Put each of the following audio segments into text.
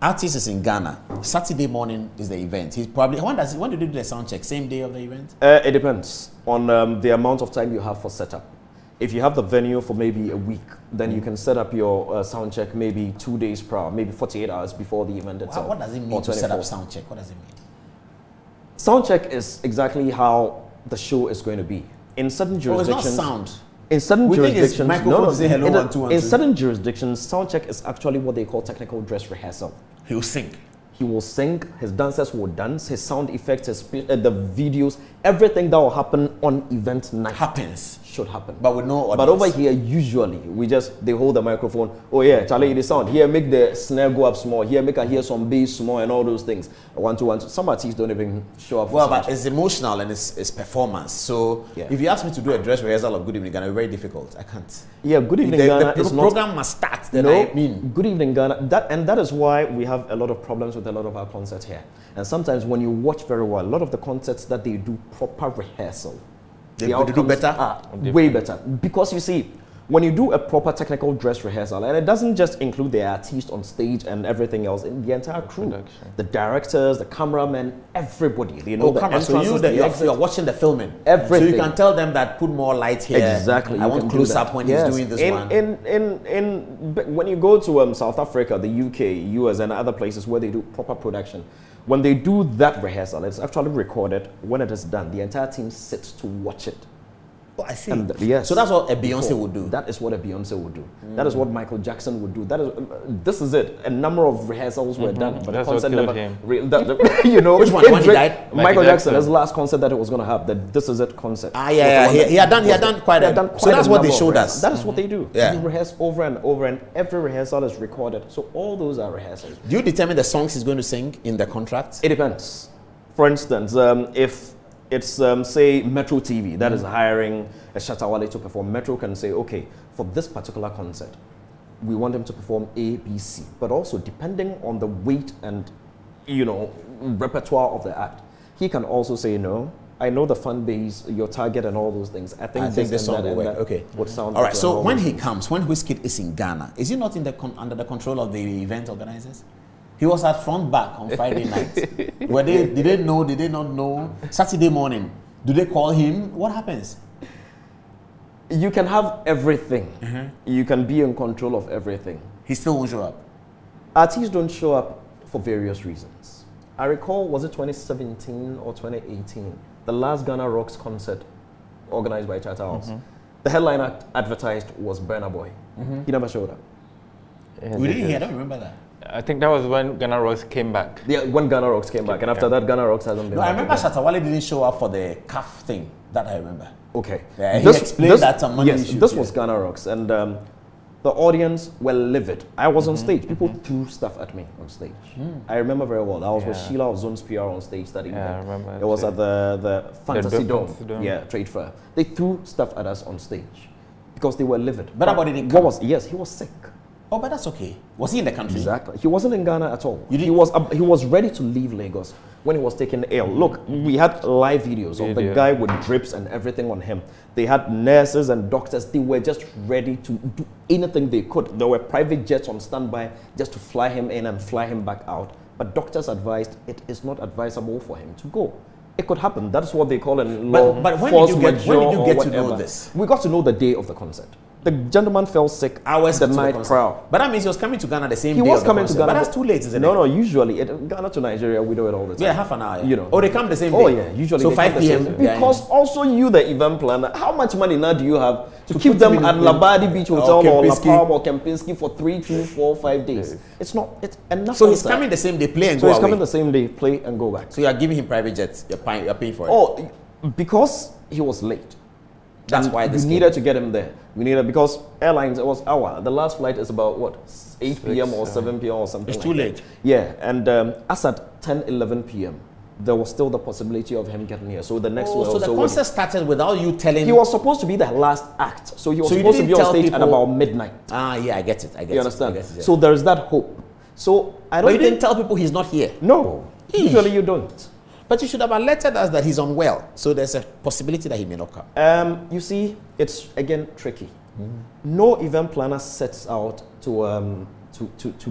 Artist is in Ghana. Saturday morning is the event. He's probably. When do they do the sound check? Same day of the event? It depends on the amount of time you have for setup. If you have the venue for maybe a week, then you can set up your sound check maybe 2 days prior, maybe 48 hours before the event itself. What does it mean to set up sound check? What does it mean? Sound check is exactly how the show is going to be. In certain jurisdictions, it's not sound. In certain jurisdictions, in certain jurisdictions, sound check is actually what they call technical dress rehearsal. He will sing. He will sing. His dancers will dance. His sound effects, his the videos, everything that will happen on event night should happen. But with no audience. But over here, usually we just they hold the microphone. Oh yeah, Charlie, the sound here, make the snare go up small. Here, make I hear some bass small and all those things. One-to-one. Some artists don't even show up. Well, but it's emotional and it's performance. So yeah. If you ask me to do a dress rehearsal of Good Evening Ghana, it's very difficult. I can't. Yeah, Good Evening Ghana. The program must start. Good Evening Ghana. That is why we have a lot of problems with a lot of our concerts here. And sometimes when you watch very well, a lot of the concerts that they do proper rehearsal, they do better, way better. Because you see, when you do a proper technical dress rehearsal, and it doesn't just include the artist on stage and everything else, in the entire crew, the directors, the cameramen, everybody. They know you're watching the filming. Everything. So you can tell them that put more light here. Exactly. I want close up when he's doing this one. When you go to South Africa, the UK, US, and other places where they do proper production, when they do that rehearsal, it's actually recorded. When it is done, the entire team sits to watch it. Oh, I see. So that's what a Beyoncé would do. That is what a Beyoncé would do. Mm. That is what Michael Jackson would do. That is, this is it. A number of rehearsals were done, but that's the concert never. You know which one? When he died? Michael Jackson. That's the last concert that it was going to have. The This Is It concert. Ah, yeah, yeah. He had done quite. So that's what they showed us. That is what they do. Yeah. They rehearse over and over, and every rehearsal is recorded. So all those are rehearsals. Do you determine the songs he's going to sing in the contract? It depends. For instance, if it's, say, Metro TV that is hiring a Shatta Wale to perform. Metro can say, okay, for this particular concert, we want him to perform A, B, C. But also, depending on the weight and, you know, repertoire of the act, he can also say, no, I know the fan base, your target and all those things. I think this song would sound all right, so when he comes, when Wizkid is in Ghana, is he not in the under the control of the event organizers? He was at front back on Friday night. Did they know? Did they not know? Saturday morning, do they call him? What happens? You can have everything. You can be in control of everything. He still won't show up. Artists don't show up for various reasons. I recall, was it 2017 or 2018? The last Ghana Rocks concert organized by Charterhouse. The headline advertised was Burna Boy. He never showed up. I don't remember that. I think that was when Ghana Rocks came back. Yeah, when Ghana Rocks came back. And after that, Ghana Rocks hasn't been back. I remember Shatta Wale didn't show up for the CAF thing. That I remember. Okay. Yeah, he explained that some money issues. This was Ghana Rocks. And the audience were livid. I was on stage. People threw stuff at me on stage. I remember very well. I was with Sheila of Zones PR on stage that evening. Yeah, I remember. It was at the Fantasy Dome. Yeah, trade fair. They threw stuff at us on stage because they were livid. But about didn't come. Yes, he was sick. Oh, but that's okay. Was he in the country? Exactly. He wasn't in Ghana at all. He was ready to leave Lagos when he was taken ill. Look, we had live videos of the guy with drips and everything on him. They had nurses and doctors. They were just ready to do anything they could. There were private jets on standby just to fly him in and fly him back out. But doctors advised it is not advisable for him to go. It could happen. That's what they call in law. But when did you get to know this? We got to know the day of the concert. The gentleman fell sick the night prior. But that means he was coming to Ghana the same day. He was coming to Ghana. But that's too late, isn't it? No, usually. Ghana to Nigeria, we do it all the time. Yeah, half an hour. You know. Oh, they come the same day? Oh, yeah, usually. So 5 p.m. Because also you, the event planner, how much money now do you have to keep them at Labadi Beach Hotel or La Palma or Kempinski for 3, 2, 4, 5 days? It's not, it's enough. So he's coming the same day, play and go away. So he's coming the same day, play and go back. So you are giving him private jets, you're paying for it? Oh, because he was late. That's why we needed to get him there. We needed because airlines. It was our the last flight is about what 8 p.m. or 7 p.m. or something. It's too late. Yeah, and as at 10, 11 p.m. there was still the possibility of him getting here. So the next one. So the concert started without you telling. He was supposed to be the last act. So he was supposed to be on stage at about midnight. Ah, yeah, I get it. I get it. You understand? Yeah. So there is that hope. So I don't. But you didn't tell people he's not here. No, usually you don't. But you should have alerted us that he's unwell. So there's a possibility that he may not come. You see, it's, again, tricky. No event planner sets out to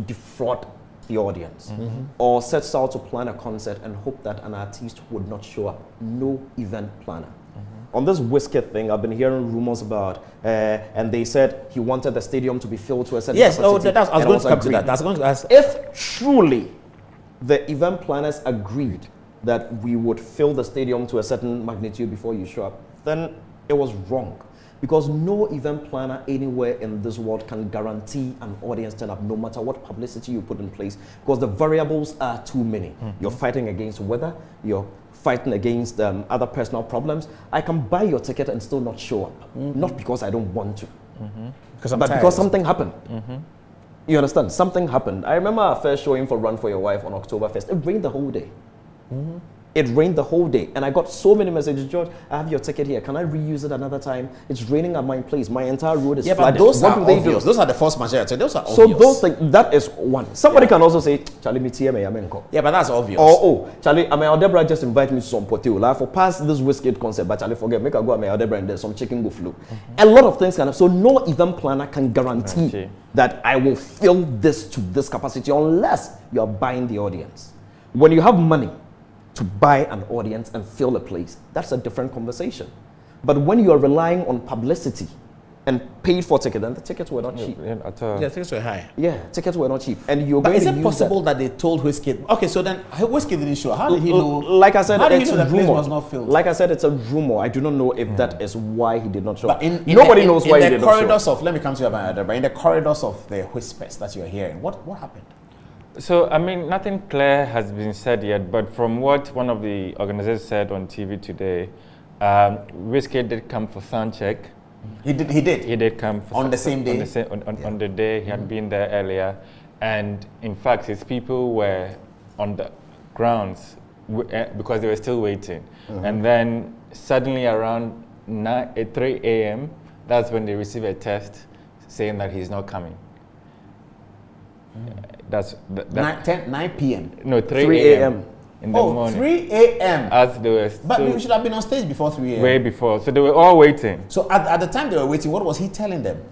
defraud the audience, or sets out to plan a concert and hope that an artist would not show up. No event planner. On this Wizkid thing, I've been hearing rumors about, and they said he wanted the stadium to be filled to a certain capacity. Yes, I was going to come to that. That's going to ask. If truly the event planners agreed that we would fill the stadium to a certain magnitude before you show up, then it was wrong. Because no event planner anywhere in this world can guarantee an audience turn-up, no matter what publicity you put in place, because the variables are too many. You're fighting against weather, you're fighting against other personal problems. I can buy your ticket and still not show up, not because I don't want to, but because something happened. You understand? Something happened. I remember our first showing for Run For Your Wife on Oktoberfest. It rained the whole day. It rained the whole day, and I got so many messages. George, I have your ticket here. Can I reuse it another time? It's raining at my place. My entire road is flooded. But those are obvious. Those are the force majeure. Those are obvious. So those things, that is one. Somebody can also say, Charlie, me tie me yamenko. Yeah, but that's obvious. Or, oh, Charlie, Ameyaw Debrah just invite me to some poteo. Like for past this Wizkid concert, but Charlie forget, make I go Ameyaw Debrah and there's some chicken buffalo. A lot of things can happen. So no event planner can guarantee that I will fill this to this capacity unless you're buying the audience. When you have money to buy an audience and fill a place, that's a different conversation. But when you are relying on publicity and paid for ticket, and the tickets were not cheap. Yeah, tickets were high. Yeah, tickets were not cheap. And you're going to use that. Is it possible that they told Wizkid? Okay, so then Wizkid didn't show. How did he know? Like I said, it's a rumor. Like I said, it's a rumor. I do not know if that is why he did not show. But nobody knows why he did not show. In the corridors of, let me come to you about that. But in the corridors of the whispers that you're hearing, what happened? So, I mean, nothing clear has been said yet, but from what one of the organizers said on TV today, Wizkid did come for sound check. He did come for on the same day. On the day he had been there earlier, and in fact, his people were on the grounds because they were still waiting. And then suddenly, around 3 a.m., that's when they received a text saying that he's not coming. That's 9 p.m. No, 3 a.m. in the morning. 3 a.m. As they were. But we should have been on stage before 3 a.m. Way before. So they were all waiting. So at the time they were waiting, what was he telling them?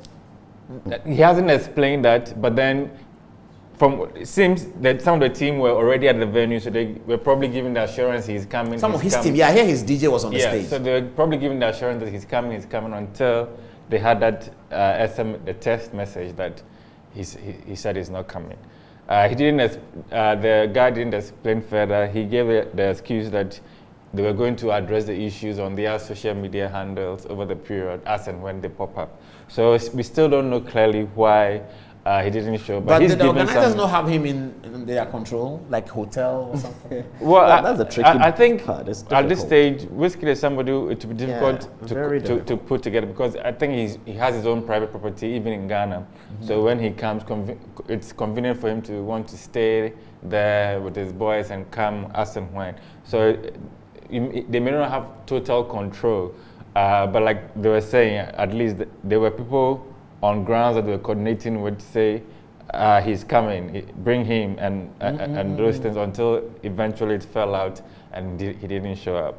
He hasn't explained that. But then, it seems that some of the team were already at the venue, so they were probably giving the assurance he's coming. Some of his team, yeah, I hear his DJ was on the stage. So they were probably giving the assurance that he's coming until they had that the text message that he said he's not coming. He didn't. The guy didn't explain further. He gave the excuse that they were going to address the issues on their social media handles over the period, as and when they pop up. So we still don't know clearly why he didn't show. But did the organizers not have him in their control, like hotel or something? Well, that's a tricky I think part. At this stage, Wizkid is somebody it would be difficult, to put together, because I think he has his own private property, even in Ghana. So when he comes, it's convenient for him to want to stay there with his boys and come as and when. So they may not have total control, but like they were saying, at least there were people on grounds that they were coordinating with, say, he's coming, bring him, and those things, until eventually it fell out and he didn't show up.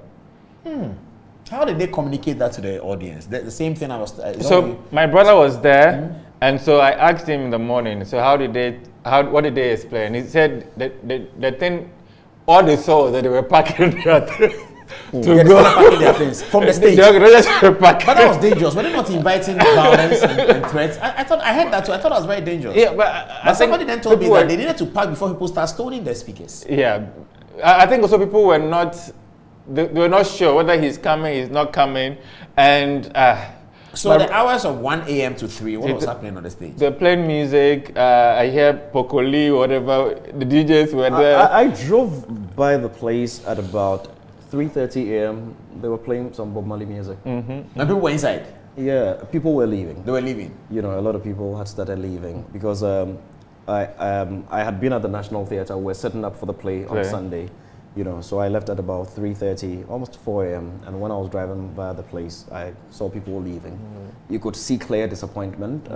How did they communicate that to the audience? The same thing I was... so my brother was there, and so I asked him in the morning, so what did they explain? He said that the thing, all they saw was that they were packing their things. To go their things from the stage. But that was dangerous. Were they not inviting violence and threats? I thought I heard that too. I thought it was very dangerous. Yeah, but somebody then told me that they needed to pack before people start stoning their speakers. Yeah, I think also people were not. They were not sure whether he's coming, he's not coming, and. So the hours of 1 a.m. to 3, what was happening on the stage? They're playing music. I hear Pokoli, whatever. The DJs were there. I drove by the place at about 3:30 a.m. They were playing some Bob Marley music. And people were inside? Yeah, people were leaving. They were leaving? You know, a lot of people had started leaving because I had been at the National Theatre. We're setting up for the play on Sunday. You know, so I left at about 3:30, almost 4 a.m. And when I was driving by the place, I saw people leaving. You could see clear disappointment.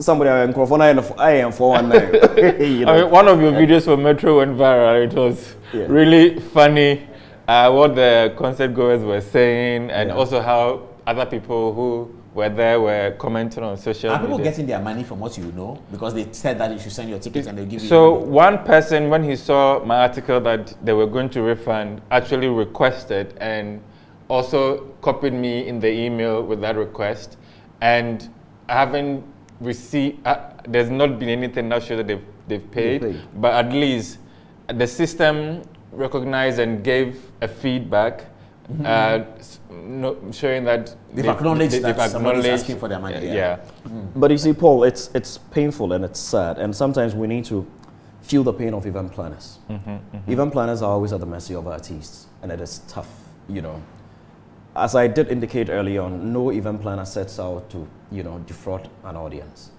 Somebody I am Crawford, I am 419. You know? I mean, one of your videos for Metro went viral. It was really funny. What the concert goers were saying, and also how other people who whether we're commenting on social media. Are people getting their money from what you know? Because they said that you should send your tickets and they'll give you. So one person, when he saw my article that they were going to refund, actually requested and also copied me in the email with that request. And I haven't received, there's not been anything that shows that they've paid. But at least the system recognized and gave a feedback. Mm-hmm. Showing that they've acknowledged somebody's asking for their money. Yeah. But you see, Paul, it's painful and it's sad, and sometimes we need to feel the pain of event planners. Mm-hmm, mm-hmm. Event planners are always at the mercy of artists, and it is tough, you know. As I did indicate early on, no event planner sets out to, you know, defraud an audience.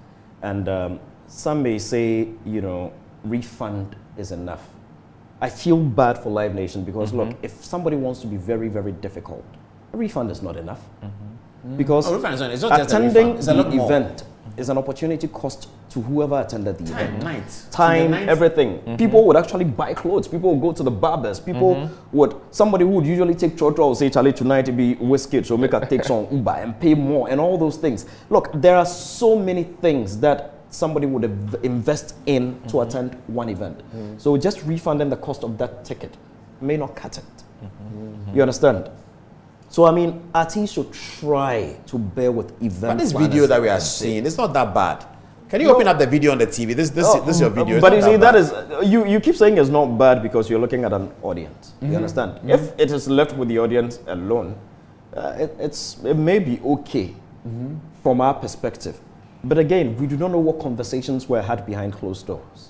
And some may say, you know, refund is enough. I feel bad for Live Nation because, mm-hmm. look, if somebody wants to be very, very difficult, a refund is not enough. Mm-hmm. Because attending the event is an opportunity cost to whoever attended the event. Time, everything. Mm-hmm. People would actually buy clothes. People would go to the barbers. People mm-hmm. would, somebody who would usually take Chotra would say, Charlie, tonight it'd be Wizkid, so make a take on Uber and pay more and all those things. Look, there are so many things that somebody would invest in mm-hmm. to attend one event. Mm-hmm. So just refunding the cost of that ticket may not cut it. Mm-hmm. You understand? So I mean, artists should try to bear with events. But this video that we are seeing, it's not that bad. Can you open up the video on the TV? This is your video. But you see, you keep saying it's not bad because you're looking at an audience. Mm-hmm. You understand? Mm-hmm. If it is left with the audience alone, it may be okay mm-hmm. from our perspective. But again, we do not know what conversations were had behind closed doors.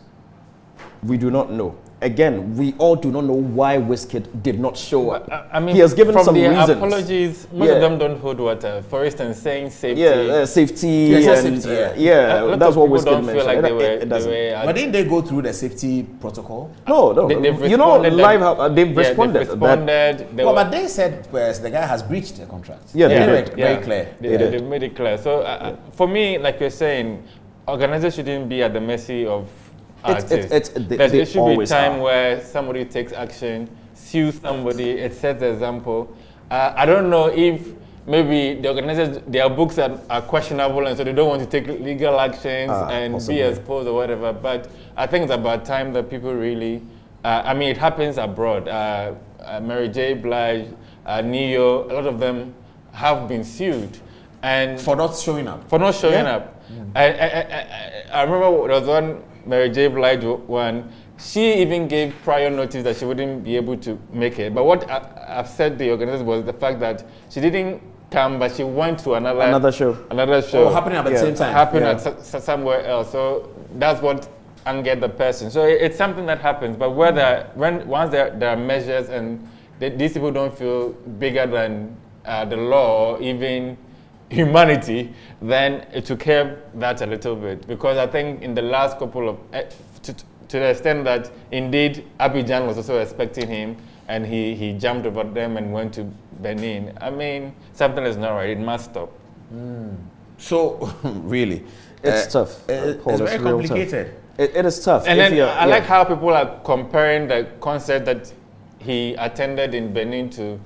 We do not know. Again, we all do not know why Wizkid did not show up. I mean, he has given some reasons. Apologies, most of them don't hold water. For instance, saying safety. That's what Wizkid mentioned. Like but didn't they go through the safety protocol? No. You know, they've responded. But they said the guy has breached the contract. Yeah, they made it very clear. They made it clear. So for me, like you're saying, organizers shouldn't be at the mercy of there should be a time where somebody takes action, sues somebody, it sets the example. I don't know if maybe the organizers, their books are questionable and so they don't want to take legal actions and possibly be exposed or whatever, but I think it's about time that people really, I mean, it happens abroad. Mary J. Blige, Neo, a lot of them have been sued. And for not showing up. Yeah. I remember there was one Mary J. Blige one, she even gave prior notice that she wouldn't be able to make it. But what upset the organizers was the fact that she didn't come, but she went to another show. Happening at the same time. Somewhere else. So that's what angered the person. So it's something that happens. But once there are measures and these people don't feel bigger than the law or even humanity, then it took care of that a little bit. Because I think in the last couple of, to the extent that indeed Abidjan was also expecting him and he jumped over them and went to Benin. I mean, something is not right, it must stop. Mm. So, really. It's tough. Paul, it's very complicated. It is tough. And then I like how people are comparing the concert that he attended in Benin to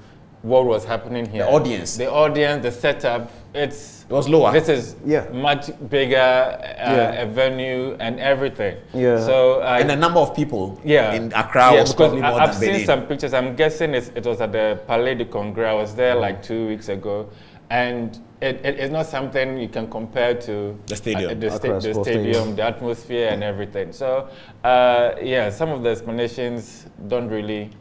what was happening here. The audience, the setup. It was lower. This is much bigger a venue and everything. Yeah. So and the number of people in Accra was probably more than Benin. I've seen some pictures. I'm guessing it was at the Palais du Congrès. I was there like 2 weeks ago, and it's not something you can compare to the stadium, the atmosphere and everything. So some of the explanations don't really.